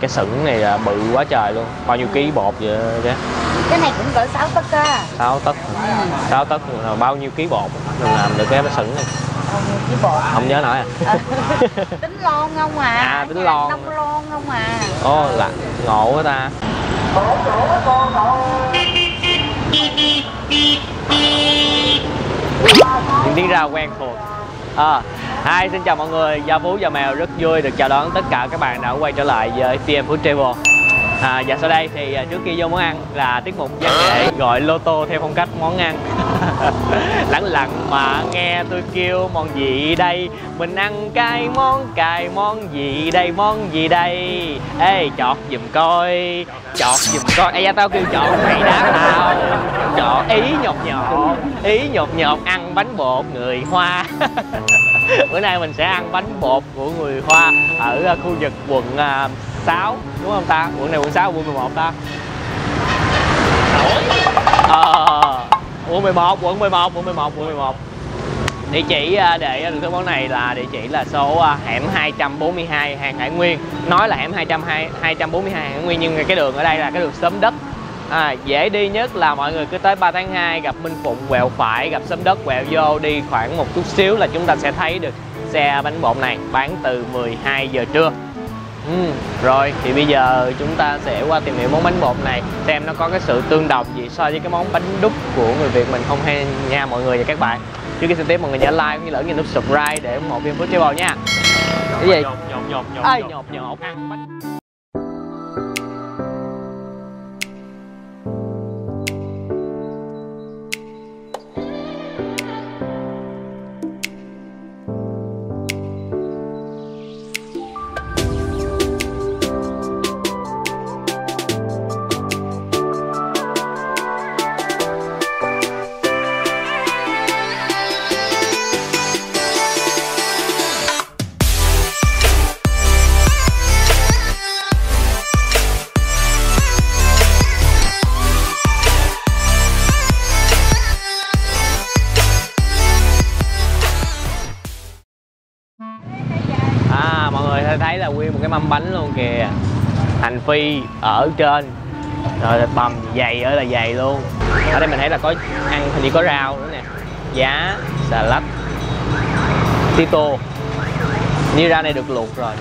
Cái sửng này là bự quá trời luôn. Bao nhiêu ký bột vậy chứ? Cái này cũng cỡ 6 tấc á. 6 tấc. 6 tấc là bao nhiêu ký bột mình làm được cái sửng này? Không nhớ nổi à. Tính lon không à? À, tính lon. Nông lon không à? Ồ, là ngộ quá ta. Những tiếng rao quen thuộc. Hi, xin chào mọi người, Gia Vũ và Mèo rất vui được chào đón tất cả các bạn đã quay trở lại với PM Food Travel. Và sau đây thì trước khi vô món ăn là tiết mục văn nghệ gọi lô tô theo phong cách món ăn. Lẳng lặng mà nghe tôi kêu món gì đây, mình ăn cái món cài, món gì đây. Ê, chọt giùm coi, chọt giùm coi. Ê, tao kêu chọt mày đá tao. Chọt ý nhột nhột ăn bánh bột người Hoa. Bữa nay mình sẽ ăn bánh bột của người Hoa ở khu vực quận 6 đúng không ta? Quận này quận 6, quận 11 ta? Quận 11, quận 11, quận 11, quận 11. Địa chỉ để thưởng thức món này là địa chỉ là số hẻm 242 Hàn Hải Nguyên. Nói là hẻm 242 Hàn Hải Nguyên nhưng cái đường ở đây là cái đường xóm đất. Dễ đi nhất là mọi người cứ tới 3 tháng 2 gặp Minh Phụng quẹo phải, gặp xóm đất quẹo vô đi khoảng một chút xíu là chúng ta sẽ thấy được xe bánh bột này bán từ 12 giờ trưa. Rồi thì bây giờ chúng ta sẽ qua tìm hiểu món bánh bột này xem nó có cái sự tương đồng gì so với cái món bánh đúc của người Việt mình không hay nha mọi người và các bạn. Trước khi xem tiếp mọi người nhớ like cũng như là nhấn nút subscribe để ủng hộ PM Food Travel nha. Cái gì? Nhột nhột ăn bánh. Thấy là nguyên một cái mâm bánh luôn kìa, hành phi ở trên rồi bầm dày ở là dày luôn. Ở đây mình thấy là có ăn hình như có rau nữa nè, giá, xà lách, tí tô. Như rau này được luộc rồi.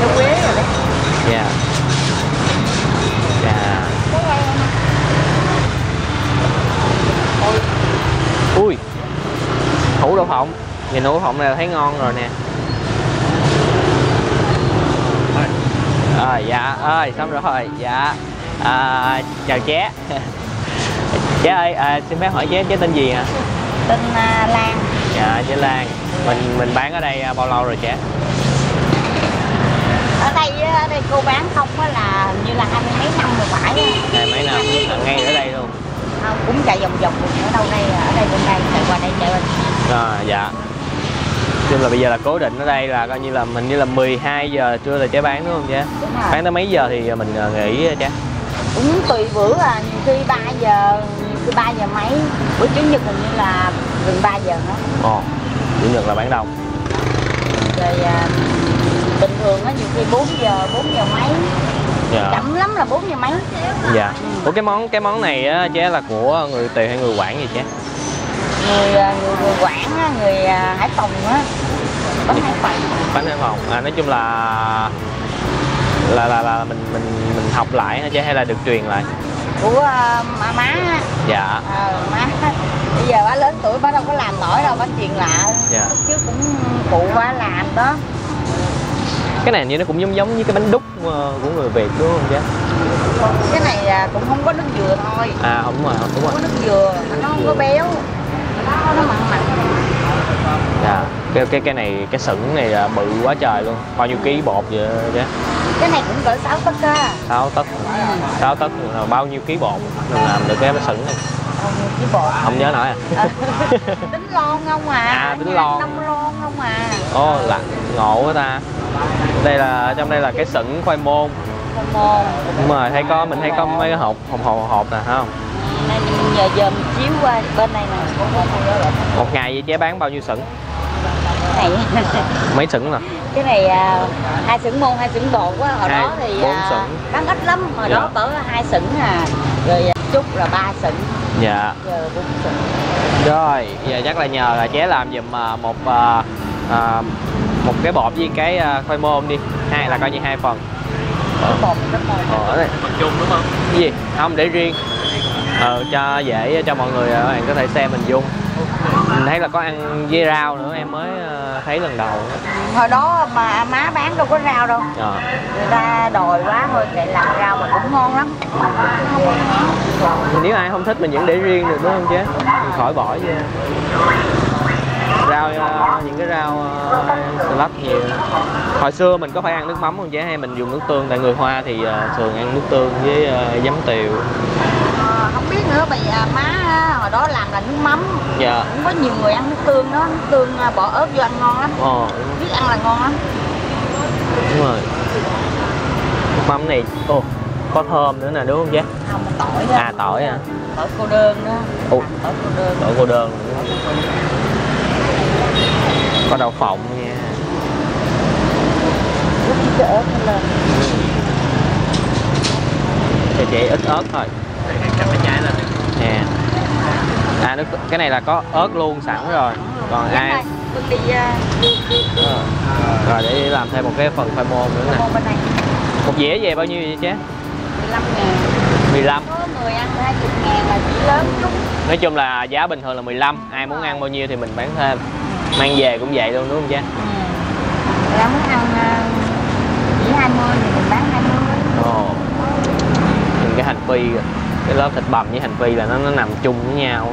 Rau quế rồi đấy. Dạ. Dạ. Ui, hủ đậu phộng. Nhìn hủ đậu phộng này thấy ngon rồi nè. Dạ ơi, xong rồi. Dạ. Chào Ché. Ché ơi, xin phép hỏi Ché tên gì hả? Tên Lan. Dạ, Ché Lan. Mình bán ở đây bao lâu rồi Ché? Ở đây cô bán không á là hình như là 20 mấy năm rồi phải. 20 mấy năm ngay ở đây luôn. Không, cũng chạy vòng ở đâu đây, ở đây bên đây, chạy qua đây chạy bên. Dạ. Nhưng là bây giờ là cố định ở đây là coi như là mình như là 12 giờ trưa là Ché bán đúng không Ché? Bán tới mấy giờ thì mình nghỉ Ché? Cũng tùy bữa à, nhiều khi 3 giờ, nhiều khi 3 giờ mấy. Bữa chủ nhật hình như là gần 3 giờ đó. Ồ, chủ nhật là bán đông. Rồi bình thường á nhiều khi 4 giờ mấy. Dạ. Chậm lắm là 4 giờ mấy. Dạ. Ủa cái món này á Ché là của người Tiền hay người Quảng gì Ché? Người Quảng á, người Hải Phòng á, bánh Hải Phòng. Bánh Hải Phòng. Nói chung là mình học lại hả chứ hay là được truyền lại? Của má. Dạ. Má. Bây giờ bá lớn tuổi bá đâu có làm nổi đâu, bá truyền lại. Dạ. Chứ cũng cụ bá làm đó. Cái này như nó cũng giống như cái bánh đúc của người Việt đúng không chứ? Cái này cũng không có nước dừa thôi. Không có nước dừa, nó không có béo. Nó mặn. Dạ. Cái sửng này là bự quá trời luôn. Bao nhiêu ký bột vậy chứ? Cái này cũng cỡ 6 tấc á. 6 tấc. 6 tấc là bao nhiêu ký bột mình làm được cái sửng này? Bao nhiêu ký bột? Không nhớ nổi à. Tính lon không à? Tính lon. Nông lon không à? Ồ, là ngộ quá ta. Đây là trong đây là cái sửng khoai môn. Khoai môn. Đúng rồi, thấy có mình thấy có mấy cái hộp nè thấy không? Giờ mình chiếu qua bên này nè. Một ngày vậy Ché bán bao nhiêu sửng? này mấy xửng nè, cái này 2 xửng môn 2 xửng bột á, hồi đó thì bán ít lắm, hồi dạ. đó cỡ 2 xửng à, rồi chút là 3 xửng. Dạ giờ 4 xửng. Rồi giờ chắc là nhờ là Ché làm giùm một cái bột với cái khoai môn đi, hai là coi như 2 phần. Cái bột cái phần chung đúng không? Cái gì không để riêng cho dễ cho mọi người, bạn có thể xem mình dung. Mình thấy là có ăn với rau nữa, em mới thấy lần đầu. Hồi đó mà má bán đâu có rau đâu, người ta đòi quá thôi để làm rau mà cũng ngon lắm. Nếu ai không thích mình vẫn để riêng được đúng không chứ, mình khỏi bỏ vậy. Rau những cái rau salad nhiều. Hồi xưa mình có phải ăn nước mắm không chứ, hay mình dùng nước tương? Tại người Hoa thì thường ăn nước tương với giấm tiều. Không biết nữa, bây giờ má hồi đó làm là nước mắm. Dạ. Cũng có nhiều người ăn nước tương đó, nước tương bỏ ớt vô ăn ngon lắm. Biết ăn là ngon lắm. Đúng rồi. Nước mắm này có thơm nữa nè đúng không chứ? Không, tỏi đó. À tỏi hả? Tỏi cô đơn đó. Tỏi cô đơn. Tỏi cô đơn. Có đậu phộng nha. Ướp cho ớt lên. Thì chị ít ớt thôi. À, nước, cái này là có ớt luôn sẵn rồi. Còn ai rồi để làm thêm một cái phần khoai môn nữa nè. Một dĩa về bao nhiêu vậy Ché? 15.000. 15. Có người ăn 20.000 là chỉ lớn chút. Nói chung là giá bình thường là 15. Ai muốn ăn bao nhiêu thì mình bán thêm. Mang về cũng vậy luôn đúng không Ché? Ai muốn ăn chỉ 20 thì mình bán 20. Nhìn cái hành phi kìa. Cái lớp thịt bằm với hành phi là nó nằm chung với nhau.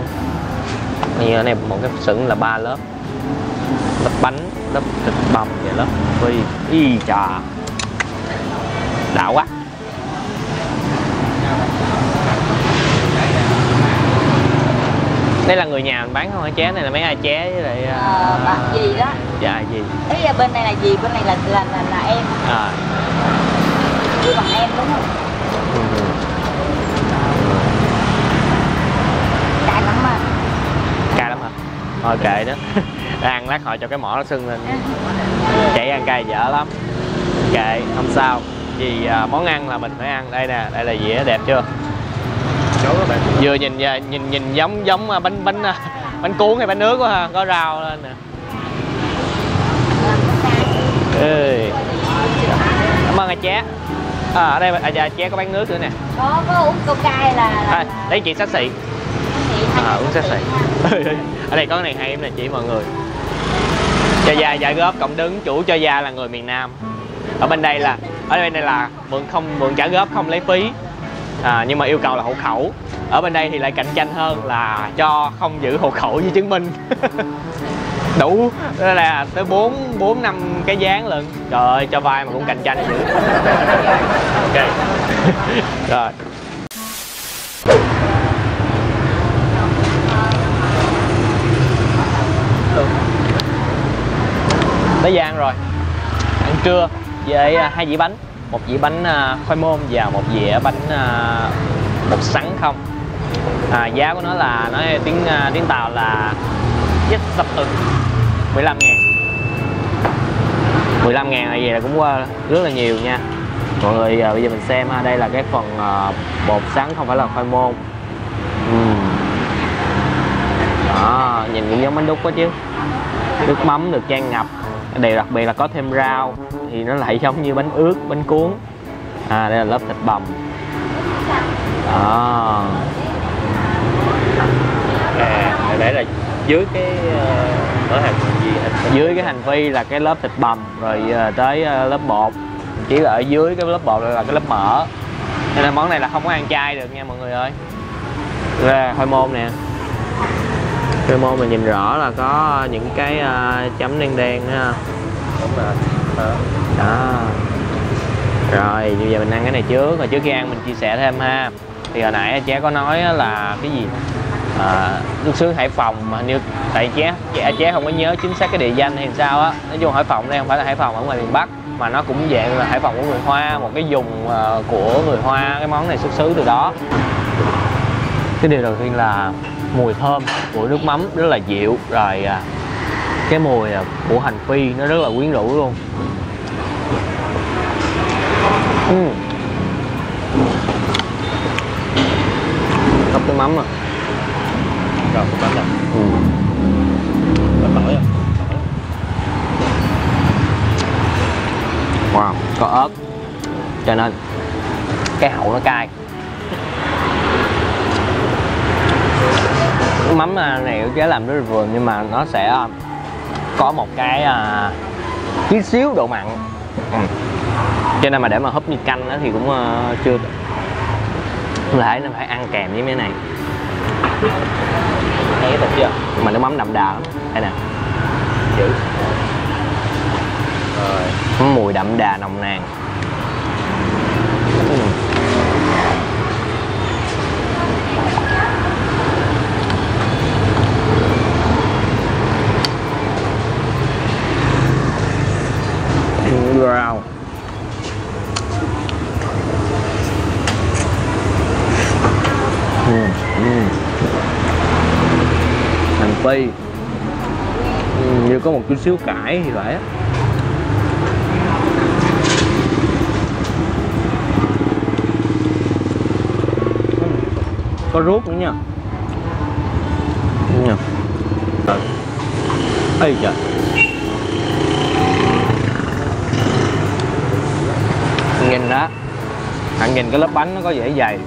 Như ở này một cái xửng là 3 lớp. Lớp bánh, lớp thịt bằm và lớp hành phi. Y chà, đạo quá. Đây là người nhà mình bán không hả Ché? Này là mấy ai Ché với lại... gì đó. Dạ gì. Ý là bên này là gì? Bên này là em. Như bằng em đúng không? Thôi kệ đó, ăn lát họ cho cái mỏ nó sưng lên, chạy ăn cay dở lắm. Kệ, không sao. Vì món ăn là mình phải ăn. Đây nè, đây là dĩa đẹp chưa? Vừa nhìn giống bánh cuốn hay bánh nước quá ha, có rau lên nè. Cảm ơn anh Ché. Ở đây Ché có bán nước nữa nè. Có uống coca là đấy chị xách xị. Uống xách xị. Ở đây có cái này hay em nè chị mọi người. Cho Gia góp cộng đứng, chủ cho Gia là người miền Nam. Ở bên đây là mượn trả góp không lấy phí. Nhưng mà yêu cầu là hộ khẩu. Ở bên đây thì lại cạnh tranh hơn là cho không giữ hộ khẩu với chứng minh. Đủ đó là tới 4-5 cái dáng lận. Trời ơi, cho vay mà cũng cạnh tranh dữ. Ok. Rồi. Tới giờ ăn rồi, ăn trưa với 2 dĩa bánh, 1 dĩa bánh khoai môn và 1 dĩa bánh bột sắn không. Giá của nó là nói tiếng Tàu là rất sập từng 15.000. 15.000 này vậy là cũng rất là nhiều nha mọi người. Bây giờ mình xem ha, đây là cái phần bột sắn, không phải là khoai môn. Đó, nhìn cũng giống bánh đúc quá chứ. Nước mắm được chan ngập. Điều đặc biệt là có thêm rau thì nó lại giống như bánh ướt, bánh cuốn. Đây là lớp thịt bằm. Đấy là dưới cái dưới cái hành phi là cái lớp thịt bằm, rồi tới lớp bột. Chỉ là ở dưới cái lớp bột là cái lớp mỡ. Nên là món này là không có ăn chay được nha mọi người ơi. Rồi khoai môn nè. Khoai môn mình nhìn rõ là có những cái chấm đen đen ha. Đúng rồi. Đó. Rồi bây giờ mình ăn cái này trước, rồi trước khi ăn mình chia sẻ thêm ha. Thì hồi nãy Ché có nói là cái gì nước sướng Hải Phòng mà như tại Ché không có nhớ chính xác cái địa danh hay sao á. Nói chung Hải Phòng đây không phải là Hải Phòng ở ngoài miền Bắc, mà nó cũng dạng là Hải Phòng của người Hoa, một cái vùng của người Hoa, cái món này xuất xứ từ đó. Cái điều đầu tiên là mùi thơm của nước mắm rất là dịu, rồi Cái mùi của hành phi nó rất là quyến rũ luôn. Hấp cái mắm à. Rồi, mắm rồi. Mỏi rồi. Wow, có ớt cho nên cái hậu nó cay. Mắm này chế làm rất vừa nhưng mà nó sẽ có một cái tí xíu độ mặn, cho nên mà để mà húp như canh thì cũng chưa lẽ nên phải ăn kèm với mấy này. Thấy thật chưa? Mà nó mắm đậm đà lắm. Đây nè. Dữ. Rồi. Mùi đậm đà nồng nàn. Wow. Hành phi như có một chút xíu cải thì phải á. Có ruốc nữa nha. Ây trời. Nhìn đó, bạn nhìn cái lớp bánh nó có vẻ dày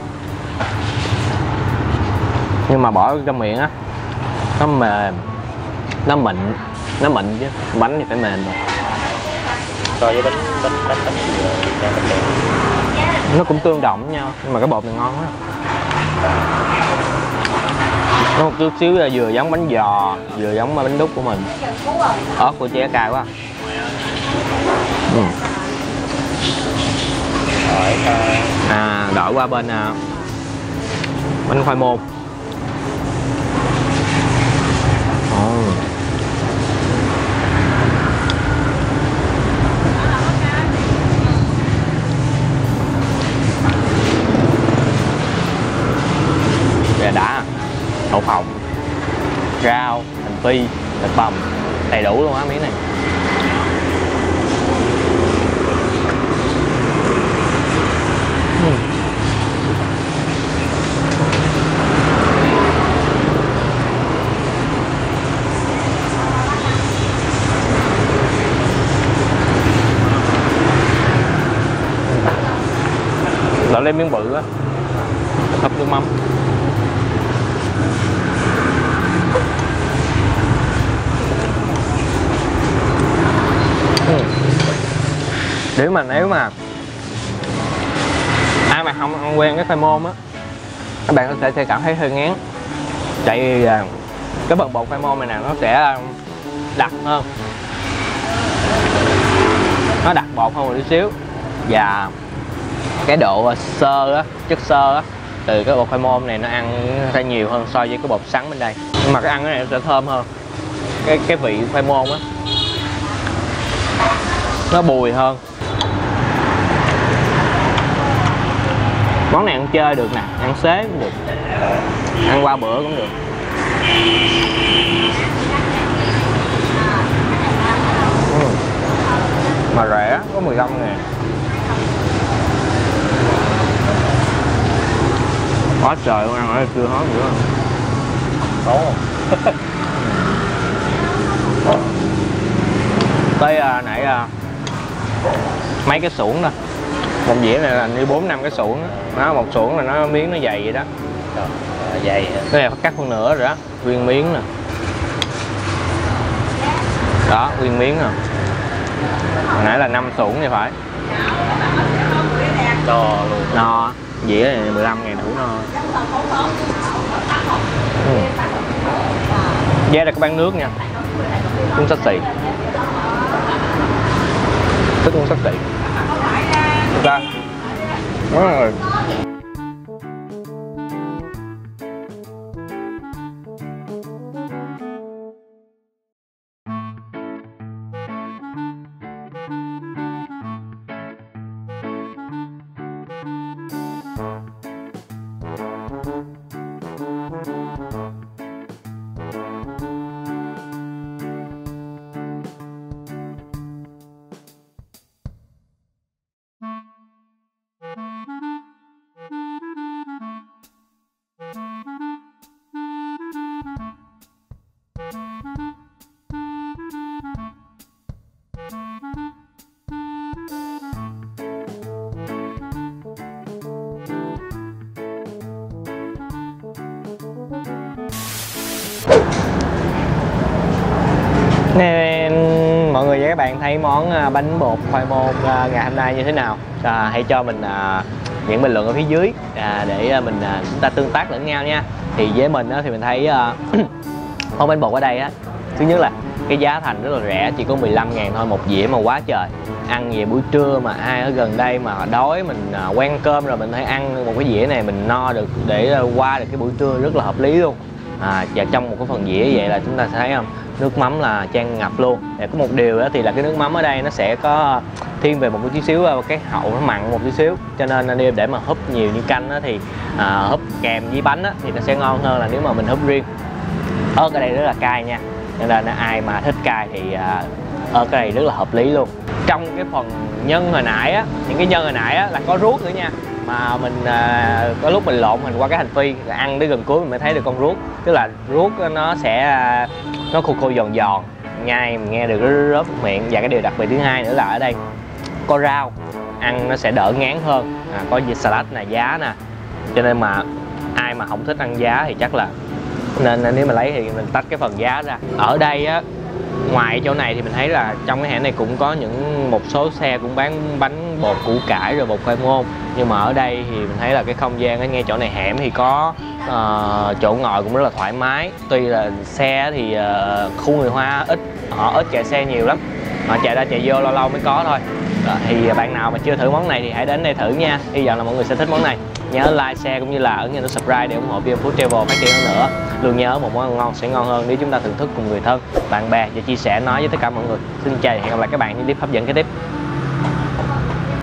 nhưng mà bỏ trong miệng á nó mềm, nó mịn chứ bánh thì phải mềm rồi. So với bánh nó cũng tương đồng với nhau nhưng mà cái bột này ngon quá. Nó một chút xíu là vừa giống bánh giò vừa giống bánh đúc của mình. Ớt của Ché cay quá. Đổi qua bên bánh khoai môn. Gà đá, đậu phộng, rau, hành phi, thịt bằm, đầy đủ luôn á miếng này. Đổ lên miếng bự á, hấp nước mắm. Để mà nếu mà ai mà không quen cái khoai môn á, các bạn có thể sẽ cảm thấy hơi ngán. Tại cái bần bột khoai môn này nè nó sẽ đặc hơn, nó đặc bột hơn một tí xíu và cái độ xơ á, chất xơ á từ cái bột khoai môn này nó ăn ra nhiều hơn so với cái bột sắn bên đây. Nhưng mà cái ăn cái này nó sẽ thơm hơn. Cái vị khoai môn á nó bùi hơn. Món này ăn chơi được nè, ăn xế cũng được, ăn qua bữa cũng được. Mà rẻ, có 15 ngàn. Quá trời luôn, ăn ở đây chưa hết nữa. Xấu không? Tới nãy mấy cái xưởng đó. Một dĩa này là như 4-5 cái xưởng đó. Một xưởng là nó miếng nó dày vậy đó. Dày hả? Cái này phải cắt phân nửa rồi đó. Nguyên miếng nè. Đó, nguyên miếng nè. Hồi nãy là 5 xưởng thì phải. To luôn. No. Dĩa này 15 ngàn đủ no. Giá là có bán nước nha. Cũng xách xị. Tức cũng xách xị. Ra. Quá rồi. thấy món bánh bột khoai môn ngày hôm nay như thế nào, hãy cho mình những bình luận ở phía dưới để mình chúng ta tương tác lẫn nhau nha. Thì với mình thì mình thấy món bánh bột ở đây á, thứ nhất là cái giá thành rất là rẻ, chỉ có 15.000 thôi một dĩa mà quá trời. Ăn về buổi trưa mà ai ở gần đây mà đói, mình quen cơm rồi, mình hãy ăn một cái dĩa này mình no được để qua được cái buổi trưa rất là hợp lý luôn. Và trong một cái phần dĩa vậy là chúng ta thấy không, nước mắm là chan ngập luôn. Để có một điều đó thì là cái nước mắm ở đây nó sẽ có thiên về một chút xíu cái hậu nó mặn một chút xíu, cho nên anh em để mà húp nhiều như canh đó, thì húp kèm với bánh đó, thì nó sẽ ngon hơn là nếu mà mình húp riêng. Ớt ở đây rất là cay nha, cho nên ai mà thích cay thì ớt ở đây rất là hợp lý luôn. Trong cái phần nhân hồi nãy á, những cái nhân hồi nãy á là có ruốc nữa nha, mà mình có lúc mình lộn mình qua cái hành phi, ăn tới gần cuối mình mới thấy được con ruốc. Tức là ruốc nó sẽ nó khô giòn nhai, mình nghe được rớp miệng. Và cái điều đặc biệt thứ hai nữa là ở đây có rau, ăn nó sẽ đỡ ngán hơn, có salad nè, giá nè, cho nên mà ai mà không thích ăn giá thì chắc là nên nếu mà lấy thì mình tách cái phần giá ra. Ở đây á, ngoài chỗ này thì mình thấy là trong cái hẻm này cũng có một số xe cũng bán bánh bột củ cải rồi bột khoai môn, nhưng mà ở đây thì mình thấy là cái không gian ở ngay chỗ này hẻm thì có chỗ ngồi cũng rất là thoải mái. Tuy là xe thì khu người Hoa họ ít chạy xe nhiều lắm, họ chạy ra chạy vô lâu lâu mới có thôi. Thì bạn nào mà chưa thử món này thì hãy đến đây thử nha, hy vọng là mọi người sẽ thích món này. Nhớ like, share cũng như là ấn subscribe để ủng hộ PM Food Travel phát triển hơn nữa. Luôn nhớ một món ăn ngon sẽ ngon hơn nếu chúng ta thưởng thức cùng người thân, bạn bè và chia sẻ nói với tất cả mọi người. Xin chào và hẹn gặp lại các bạn những clip hấp dẫn kế tiếp.